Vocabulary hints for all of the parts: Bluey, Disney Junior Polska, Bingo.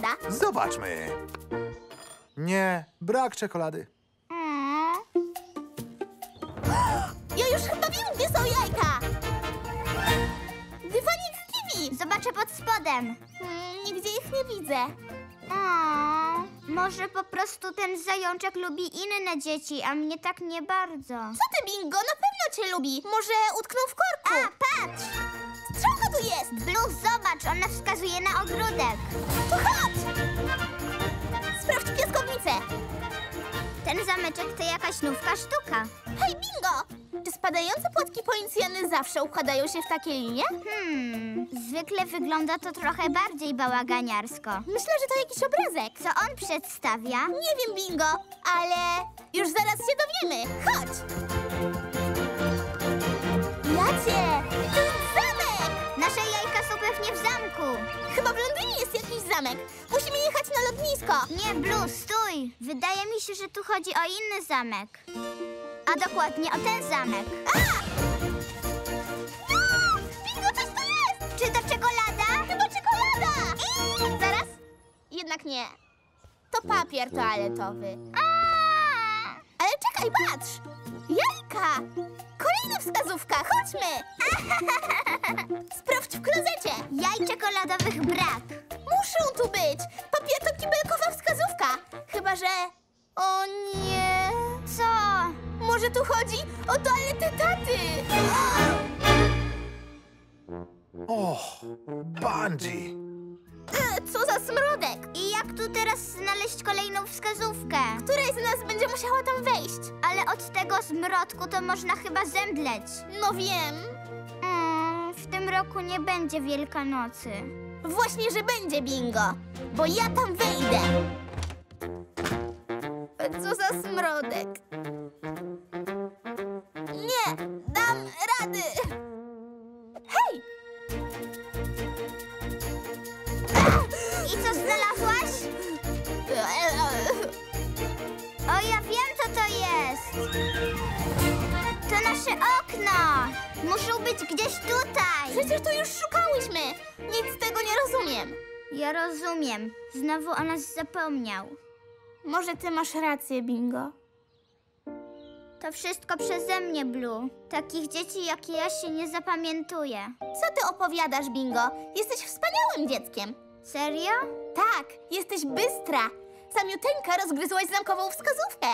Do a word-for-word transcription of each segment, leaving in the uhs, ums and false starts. czekolada. Zobaczmy. Nie, brak czekolady. Mm. Ja już chyba wiem, gdzie są jajka. Dywanik z kiwi. Zobaczę pod spodem. Hmm, nigdzie ich nie widzę. A, może po prostu ten zajączek lubi inne dzieci, a mnie tak nie bardzo. Co ty, Bingo? Na pewno cię lubi. Może utknął w korku. A, patrz! Strzałka tu jest! Blue, zobacz, ona wskazuje na ogródek. To chodź! Sprawdź piaskownicę. Ten zameczek to jakaś nówka sztuka. Hej, Bingo! Czy spadające płatki policjany zawsze układają się w takie linie? Hmm, zwykle wygląda to trochę bardziej bałaganiarsko. Myślę, że to jakiś obrazek. Co on przedstawia? Nie wiem, Bingo, ale już zaraz się dowiemy. Chodź! Jacie! To jest zamek! Nasze jajka są pewnie w zamku. Chyba w Londynie jest jakiś zamek. Musimy jechać na lotnisko. Nie, Blue, stój. Wydaje mi się, że tu chodzi o inny zamek. A dokładnie o ten zamek. A! A! Bingo, coś to jest! Czy to czekolada? Chyba czekolada! I... Zaraz? Jednak nie. To papier toaletowy. A! Ale czekaj, patrz! Jajka! Kolejna wskazówka, chodźmy! Sprawdź w klozecie. Jaj czekoladowych brak. Muszą tu być! Papier to kibelkowa wskazówka. Chyba, że... O nie... Co? Może tu chodzi o toaletę taty? O, Bungie! E, co za smrodek! I jak tu teraz znaleźć kolejną wskazówkę? Któraś z nas będzie musiała tam wejść? Ale od tego zmrodku to można chyba zemdleć. No wiem. Mm, w tym roku nie będzie Wielkanocy. Właśnie, że będzie, Bingo, bo ja tam wejdę. Co za smrodek! Nie dam rady! Hej! I co znalazłaś? O, ja wiem, co to jest! To nasze okno! Muszą być gdzieś tutaj! Przecież tu już szukałyśmy! Nic z tego nie rozumiem! Ja rozumiem. Znowu o nas zapomniał. Może ty masz rację, Bingo. To wszystko przeze mnie, Blue. Takich dzieci jak ja się nie zapamiętuje. Co ty opowiadasz, Bingo? Jesteś wspaniałym dzieckiem. Serio? Tak, jesteś bystra. Samiuteńka rozgryzłaś zamkową wskazówkę.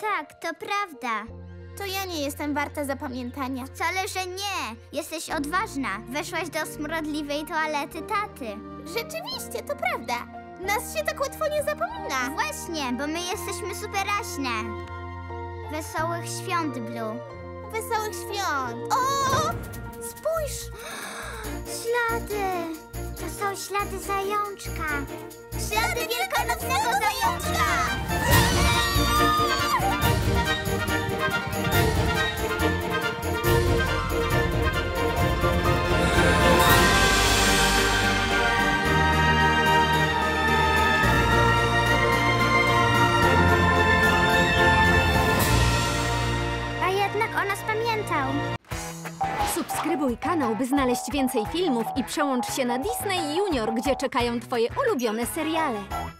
Tak, to prawda. To ja nie jestem warta zapamiętania. Wcale, że nie. Jesteś odważna. Weszłaś do smrodliwej toalety taty. Rzeczywiście, to prawda. Nas się tak łatwo nie zapomina. Właśnie, bo my jesteśmy superaśne. Wesołych świąt, Blue. Wesołych świąt. O! Spójrz! Ślady! To są ślady zajączka. Ślady wielkanocnego zajączka! Subskrybuj kanał, by znaleźć więcej filmów i przełącz się na Disney Junior, gdzie czekają twoje ulubione seriale.